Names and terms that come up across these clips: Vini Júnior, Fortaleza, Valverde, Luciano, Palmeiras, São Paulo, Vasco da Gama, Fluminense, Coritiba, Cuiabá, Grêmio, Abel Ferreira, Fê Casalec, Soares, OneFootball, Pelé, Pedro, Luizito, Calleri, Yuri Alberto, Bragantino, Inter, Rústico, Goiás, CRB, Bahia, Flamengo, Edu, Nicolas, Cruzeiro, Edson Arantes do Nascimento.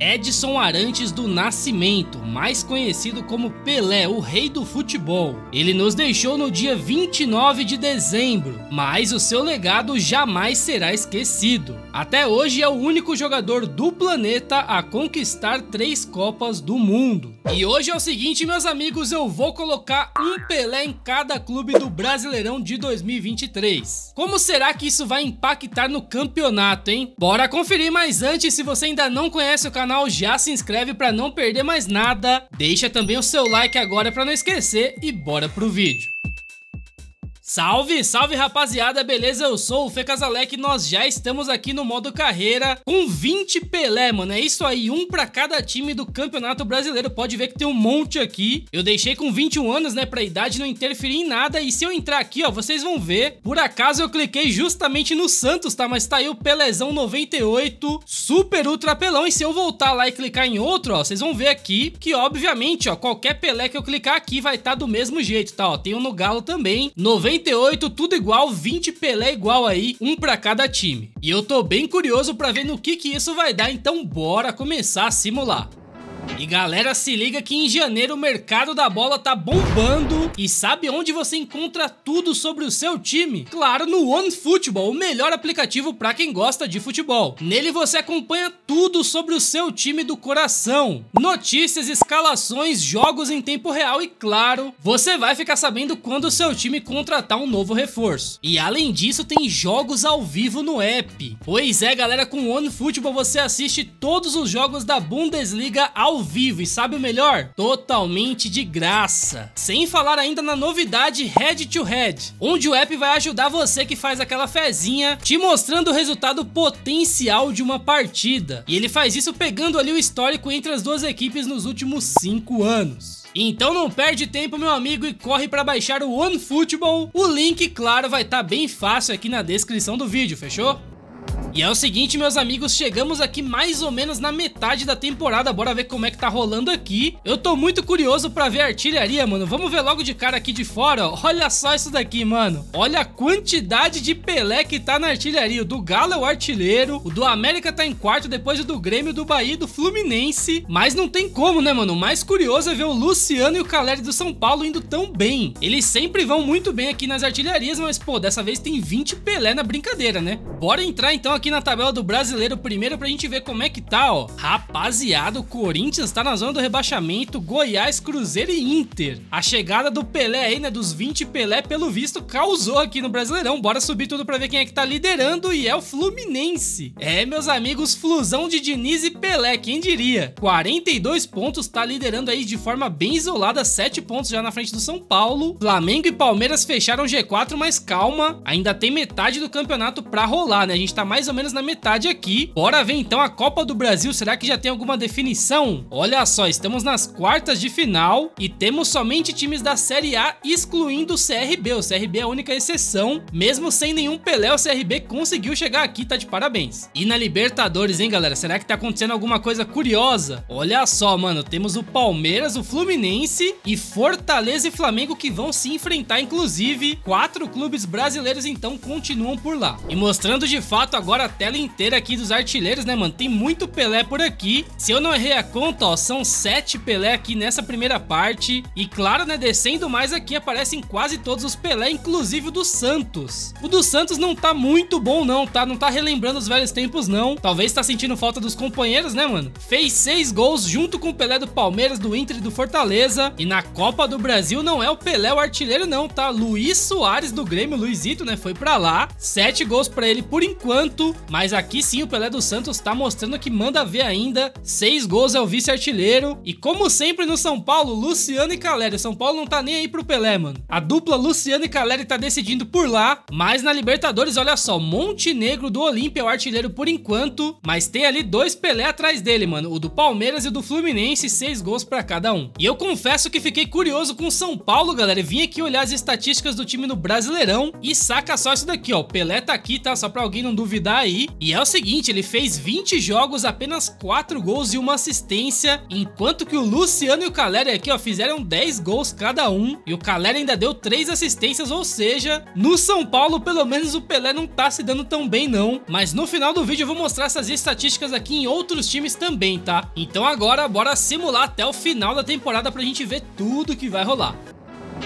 Edson Arantes do Nascimento, mais conhecido como Pelé, o rei do futebol. Ele nos deixou no dia 29 de dezembro, mas o seu legado jamais será esquecido. Até hoje é o único jogador do planeta a conquistar 3 Copas do Mundo. E hoje é o seguinte, meus amigos, eu vou colocar um Pelé em cada clube do Brasileirão de 2023. Como será que isso vai impactar no campeonato, hein? Bora conferir, mas antes, se você ainda não conhece o canal, já se inscreve para não perder mais nada, deixa também o seu like agora para não esquecer e bora pro vídeo. Salve, salve rapaziada, beleza? Eu sou o Fê Casalec e nós já estamos aqui no modo carreira com 20 Pelé, mano, é isso aí, um pra cada time do Campeonato Brasileiro, pode ver que tem um monte aqui. Eu deixei com 21 anos, né, pra idade não interferir em nada, e se eu entrar aqui, ó, vocês vão ver, por acaso eu cliquei justamente no Santos, tá, mas tá aí o Pelezão 98, super ultra pelão, e se eu voltar lá e clicar em outro, ó, vocês vão ver aqui que, obviamente, ó, qualquer Pelé que eu clicar aqui vai tá do mesmo jeito, tá, ó, tem um no Galo também, 98, tudo igual, 20 Pelé igual aí, um pra cada time. E eu tô bem curioso pra ver no que isso vai dar, então bora começar a simular. E galera, se liga que em janeiro o mercado da bola tá bombando. E sabe onde você encontra tudo sobre o seu time? Claro, no OneFootball, o melhor aplicativo pra quem gosta de futebol. Nele você acompanha tudo sobre o seu time do coração. Notícias, escalações, jogos em tempo real e claro, você vai ficar sabendo quando o seu time contratar um novo reforço. E além disso, tem jogos ao vivo no app. Pois é galera, com o OneFootball você assiste todos os jogos da Bundesliga ao vivo, e sabe o melhor? Totalmente de graça. Sem falar ainda na novidade Head to Head, onde o app vai ajudar você que faz aquela fezinha, te mostrando o resultado potencial de uma partida. E ele faz isso pegando ali o histórico entre as duas equipes nos últimos 5 anos. Então não perde tempo, meu amigo, e corre para baixar o OneFootball. O link, claro, vai estar bem fácil aqui na descrição do vídeo, fechou? E é o seguinte, meus amigos, chegamos aqui mais ou menos na metade da temporada, bora ver como é que tá rolando aqui. Eu tô muito curioso pra ver a artilharia, mano, vamos ver logo de cara aqui de fora, ó. Olha só isso daqui, mano, olha a quantidade de Pelé que tá na artilharia. O do Galo é o artilheiro, o do América tá em quarto, depois o do Grêmio, do Bahia e do Fluminense. Mas não tem como, né, mano, o mais curioso é ver o Luciano e o Calleri do São Paulo indo tão bem. Eles sempre vão muito bem aqui nas artilharias, mas pô, dessa vez tem 20 Pelé na brincadeira, né? Bora entrar então aqui na tabela do Brasileiro primeiro pra gente ver como é que tá, ó. Rapaziada, o Corinthians tá na zona do rebaixamento, Goiás, Cruzeiro e Inter. A chegada do Pelé aí, né, dos 20 Pelé, pelo visto, causou aqui no Brasileirão. Bora subir tudo pra ver quem é que tá liderando, e é o Fluminense. É, meus amigos, flusão de Diniz e Pelé, quem diria? 42 pontos, tá liderando aí de forma bem isolada, 7 pontos já na frente do São Paulo. Flamengo e Palmeiras fecharam G4, mas calma, ainda tem metade do campeonato pra rolar, né? A gente tá mais ou menos na metade aqui. Bora ver então a Copa do Brasil, será que já tem alguma definição? Olha só, estamos nas quartas de final e temos somente times da Série A, excluindo o CRB. O CRB é a única exceção, mesmo sem nenhum Pelé, o CRB conseguiu chegar aqui, tá de parabéns. E na Libertadores, hein galera, será que tá acontecendo alguma coisa curiosa? Olha só, mano, temos o Palmeiras, o Fluminense e Fortaleza e Flamengo que vão se enfrentar, inclusive 4 clubes brasileiros então continuam por lá. E mostrando de fato agora a tela inteira aqui dos artilheiros, né, mano? Tem muito Pelé por aqui. Se eu não errei a conta, ó, são 7 Pelé aqui nessa primeira parte. E claro, né, descendo mais aqui aparecem quase todos os Pelé, inclusive o do Santos. O do Santos não tá muito bom não, tá? Não tá relembrando os velhos tempos não. Talvez tá sentindo falta dos companheiros, né, mano? Fez 6 gols junto com o Pelé do Palmeiras, do Inter e do Fortaleza. E na Copa do Brasil não é o Pelé o artilheiro não, tá? Soares do Grêmio, Luizito, né, foi pra lá. 7 gols pra ele por enquanto. Mas aqui sim o Pelé do Santos tá mostrando que manda ver ainda. 6 gols é o vice-artilheiro. E como sempre no São Paulo, Luciano e Calleri. O São Paulo não tá nem aí pro Pelé, mano. A dupla Luciano e Calleri tá decidindo por lá. Mas na Libertadores, olha só, Montenegro do Olímpia é o artilheiro por enquanto. Mas tem ali 2 Pelé atrás dele, mano. O do Palmeiras e o do Fluminense, 6 gols pra cada um. E eu confesso que fiquei curioso com o São Paulo, galera. Vim aqui olhar as estatísticas do time no Brasileirão. E saca só isso daqui, ó. O Pelé tá aqui, tá? Só pra alguém não duvidar. tá aí. E é o seguinte, ele fez 20 jogos, apenas 4 gols e uma assistência, enquanto que o Luciano e o Calleri aqui, ó, fizeram 10 gols cada um, e o Calleri ainda deu 3 assistências, ou seja, no São Paulo, pelo menos o Pelé não tá se dando tão bem não, mas no final do vídeo eu vou mostrar essas estatísticas aqui em outros times também, tá? Então agora, bora simular até o final da temporada pra gente ver tudo que vai rolar.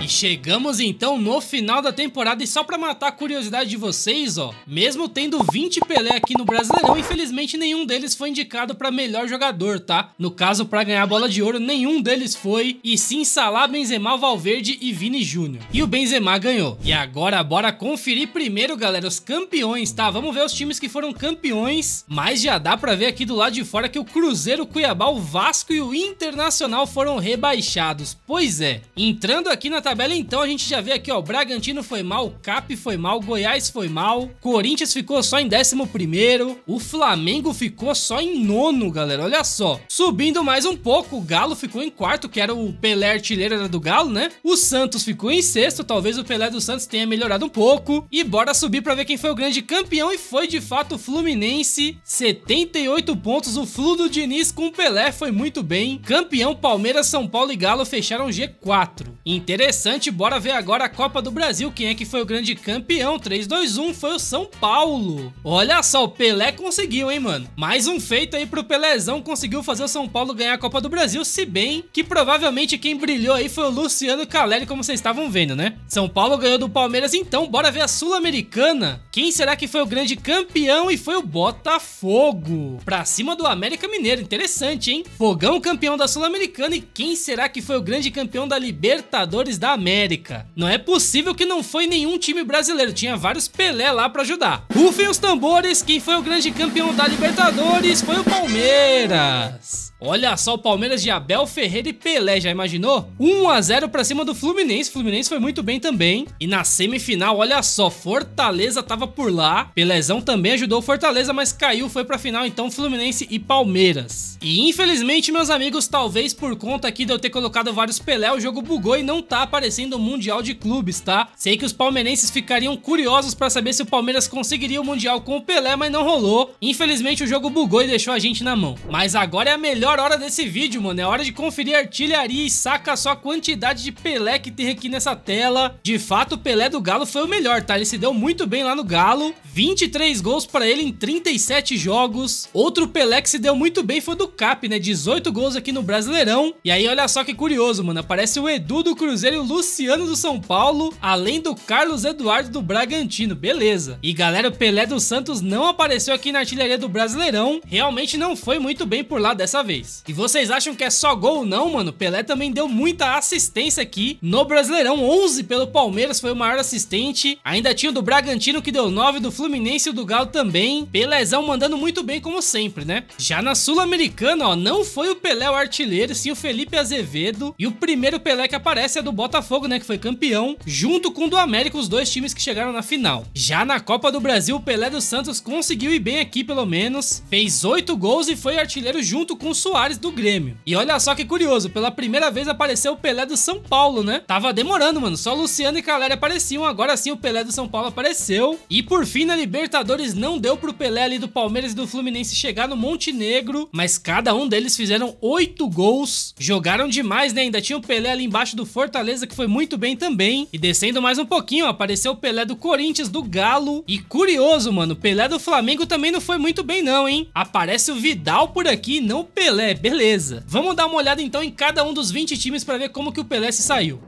E chegamos então no final da temporada, e só pra matar a curiosidade de vocês, ó, mesmo tendo 20 Pelé aqui no Brasileirão, infelizmente nenhum deles foi indicado pra melhor jogador, tá? No caso, pra ganhar a bola de ouro, nenhum deles foi, e sim Salah, Benzema, Valverde e Vini Júnior. E o Benzema ganhou. E agora bora conferir primeiro, galera, os campeões, tá? Vamos ver os times que foram campeões, mas já dá pra ver aqui do lado de fora que o Cruzeiro, o Cuiabá, o Vasco e o Internacional foram rebaixados. Pois é, entrando aqui na tabela então, a gente já vê aqui, ó, o Bragantino foi mal, o Cap foi mal, o Goiás foi mal, o Corinthians ficou só em 11º, o Flamengo ficou só em 9º, galera, olha só. Subindo mais um pouco, o Galo ficou em 4º, que era o Pelé artilheiro, era do Galo, né? O Santos ficou em 6º, talvez o Pelé do Santos tenha melhorado um pouco. E bora subir pra ver quem foi o grande campeão, e foi de fato o Fluminense, 78 pontos, o Flu do Diniz com o Pelé foi muito bem. Campeão Palmeiras, São Paulo e Galo fecharam G4. Interessante, bora ver agora a Copa do Brasil, quem é que foi o grande campeão, 3, 2, 1, foi o São Paulo. Olha só, o Pelé conseguiu, hein, mano. Mais um feito aí pro Pelézão, conseguiu fazer o São Paulo ganhar a Copa do Brasil, se bem que provavelmente quem brilhou aí foi o Luciano Calleri, como vocês estavam vendo, né? São Paulo ganhou do Palmeiras, então bora ver a Sul-Americana. Quem será que foi o grande campeão? E foi o Botafogo, pra cima do América Mineiro, interessante, hein? Fogão campeão da Sul-Americana, e quem será que foi o grande campeão da Libertadores da América? Não é possível que não foi nenhum time brasileiro, tinha vários Pelé lá pra ajudar. Rufem os tambores, quem foi o grande campeão da Libertadores foi o Palmeiras. Olha só, o Palmeiras de Abel Ferreira e Pelé, já imaginou? 1-0 pra cima do Fluminense, o Fluminense foi muito bem também. E na semifinal, olha só, Fortaleza tava por lá, Pelézão também ajudou o Fortaleza, mas caiu, foi pra final então Fluminense e Palmeiras. E infelizmente, meus amigos, talvez por conta aqui de eu ter colocado vários Pelé, o jogo bugou e não tá aparecendo o Mundial de Clubes, tá? Sei que os palmeirenses ficariam curiosos pra saber se o Palmeiras conseguiria o Mundial com o Pelé, mas não rolou. Infelizmente o jogo bugou e deixou a gente na mão. Mas agora é a melhor hora desse vídeo, mano. É hora de conferir a artilharia, e saca só a quantidade de Pelé que tem aqui nessa tela. De fato, o Pelé do Galo foi o melhor, tá? Ele se deu muito bem lá no Galo. 23 gols pra ele em 37 jogos. Outro Pelé que se deu muito bem foi do Cap, né? 18 gols aqui no Brasileirão. E aí, olha só que curioso, mano. Aparece o Edu do Cruzeiro e o Luciano do São Paulo, além do Carlos Eduardo do Bragantino, beleza. E galera, o Pelé do Santos não apareceu aqui na artilharia do Brasileirão, realmente não foi muito bem por lá dessa vez. E vocês acham que é só gol ou não, mano? Pelé também deu muita assistência aqui no Brasileirão, 11 pelo Palmeiras, foi o maior assistente, ainda tinha o do Bragantino que deu 9, do Fluminense e o do Galo também. Pelézão mandando muito bem como sempre, né? Já na Sul-Americana, ó, não foi o Pelé o artilheiro, sim o Felipe Azevedo, e o primeiro Pelé que aparece é do Botafogo, né, que foi campeão, junto com o do América, os dois times que chegaram na final. Já na Copa do Brasil, o Pelé do Santos conseguiu ir bem aqui, pelo menos, fez 8 gols e foi artilheiro junto com o Soares do Grêmio. E olha só que curioso, pela primeira vez apareceu o Pelé do São Paulo, né? Tava demorando, mano, só Luciano e Calleri apareciam, agora sim o Pelé do São Paulo apareceu. E por fim, na Libertadores não deu pro Pelé ali do Palmeiras e do Fluminense chegar no Montenegro, mas cada um deles fizeram 8 gols, jogaram demais, né? Ainda tinha o Pelé ali embaixo do Fortaleza, que foi muito bem também. E descendo mais um pouquinho, ó, apareceu o Pelé do Corinthians, do Galo. E curioso, mano, o Pelé do Flamengo também não foi muito bem não, hein? Aparece o Vidal por aqui, não o Pelé, beleza. Vamos dar uma olhada então em cada um dos 20 times pra ver como que o Pelé se saiu.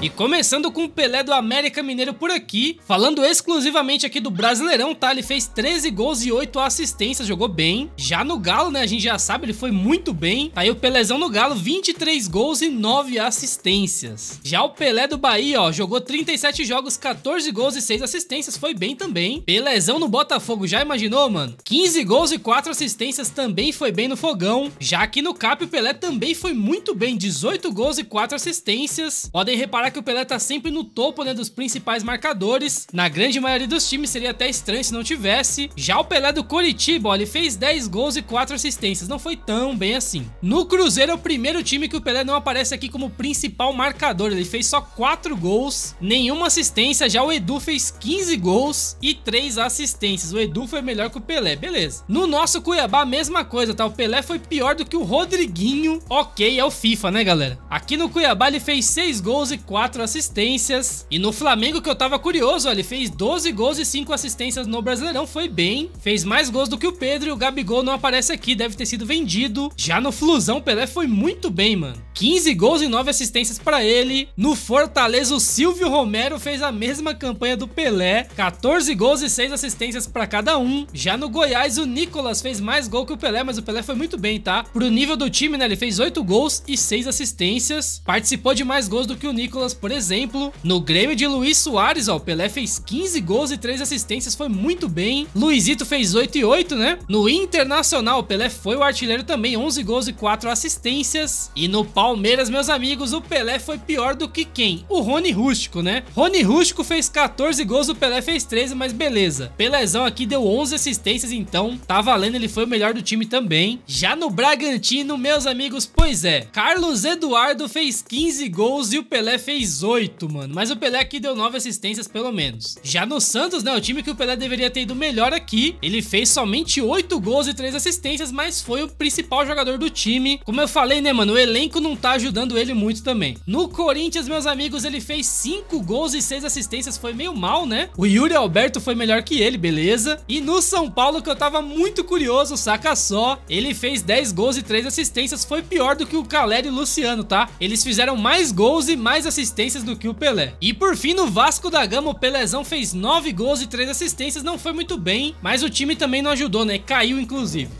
E começando com o Pelé do América Mineiro por aqui, falando exclusivamente aqui do Brasileirão, tá? Ele fez 13 gols e 8 assistências, jogou bem. Já no Galo, né? A gente já sabe, ele foi muito bem. Tá aí o Pelézão no Galo, 23 gols e 9 assistências. Já o Pelé do Bahia, ó, jogou 37 jogos, 14 gols e 6 assistências, foi bem também. Pelézão no Botafogo, já imaginou, mano? 15 gols e 4 assistências, também foi bem no Fogão. Já aqui no Cap, o Pelé também foi muito bem, 18 gols e 4 assistências. Podem reparar que o Pelé tá sempre no topo, né, dos principais marcadores. Na grande maioria dos times seria até estranho se não tivesse. Já o Pelé do Coritiba, ó, ele fez 10 gols e 4 assistências, não foi tão bem assim. No Cruzeiro é o primeiro time que o Pelé não aparece aqui como principal marcador, ele fez só 4 gols, nenhuma assistência. Já o Edu fez 15 gols e 3 assistências, o Edu foi melhor que o Pelé, beleza. No nosso Cuiabá a mesma coisa, tá, o Pelé foi pior do que o Rodriguinho, ok, é o FIFA, né, galera. Aqui no Cuiabá ele fez 6 gols e 4 assistências, e no Flamengo, que eu tava curioso, ó, ele fez 12 gols e 5 assistências no Brasileirão, foi bem, fez mais gols do que o Pedro, e o Gabigol não aparece aqui, deve ter sido vendido. Já no Flusão, o Pelé foi muito bem, mano, 15 gols e 9 assistências pra ele. No Fortaleza, o Silvio Romero fez a mesma campanha do Pelé, 14 gols e 6 assistências pra cada um. Já no Goiás, o Nicolas fez mais gol que o Pelé, mas o Pelé foi muito bem, tá? Pro nível do time, né, ele fez 8 gols e 6 assistências, participou de mais gols do que o Nicolas, por exemplo. No Grêmio de Luiz Soares, ó, o Pelé fez 15 gols e 3 assistências, foi muito bem. Luizito fez 8 e 8, né? No Internacional, o Pelé foi o artilheiro também, 11 gols e 4 assistências. E no Palmeiras, meus amigos, o Pelé foi pior do que quem? O Rony Rústico, né? Rony Rústico fez 14 gols, o Pelé fez 13, mas beleza. Pelézão aqui deu 11 assistências, então tá valendo, ele foi o melhor do time também. Já no Bragantino, meus amigos, pois é, Carlos Eduardo fez 15 gols e o Pelé fez 8, mano, mas o Pelé aqui deu 9 assistências pelo menos. Já no Santos, né, o time que o Pelé deveria ter ido melhor aqui, ele fez somente 8 gols e 3 assistências, mas foi o principal jogador do time. Como eu falei, né, mano, o elenco não tá ajudando ele muito também. No Corinthians, meus amigos, ele fez 5 gols e 6 assistências, foi meio mal, né? O Yuri Alberto foi melhor que ele, beleza. E no São Paulo, que eu tava muito curioso, saca só, ele fez 10 gols e 3 assistências, foi pior do que o Calleri e o Luciano, tá? Eles fizeram mais gols e mais assistências do que o Pelé. E por fim, no Vasco da Gama, o Pelezão fez 9 gols e 3 assistências, não foi muito bem, mas o time também não ajudou, né? Caiu, inclusive.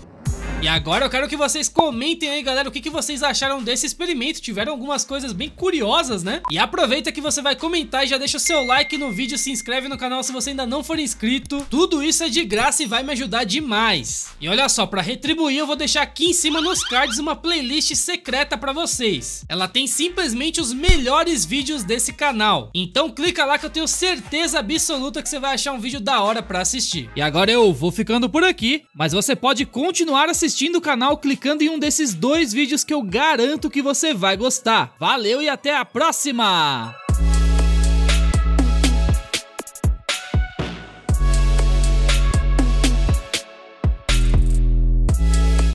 E agora eu quero que vocês comentem aí, galera, o que vocês acharam desse experimento. Tiveram algumas coisas bem curiosas, né? E aproveita que você vai comentar e já deixa o seu like no vídeo, se inscreve no canal se você ainda não for inscrito. Tudo isso é de graça e vai me ajudar demais. E olha só, pra retribuir eu vou deixar aqui em cima nos cards uma playlist secreta pra vocês. Ela tem simplesmente os melhores vídeos desse canal. Então clica lá que eu tenho certeza absoluta que você vai achar um vídeo da hora pra assistir. E agora eu vou ficando por aqui, mas você pode continuar assistindo o canal clicando em um desses 2 vídeos que eu garanto que você vai gostar. Valeu e até a próxima!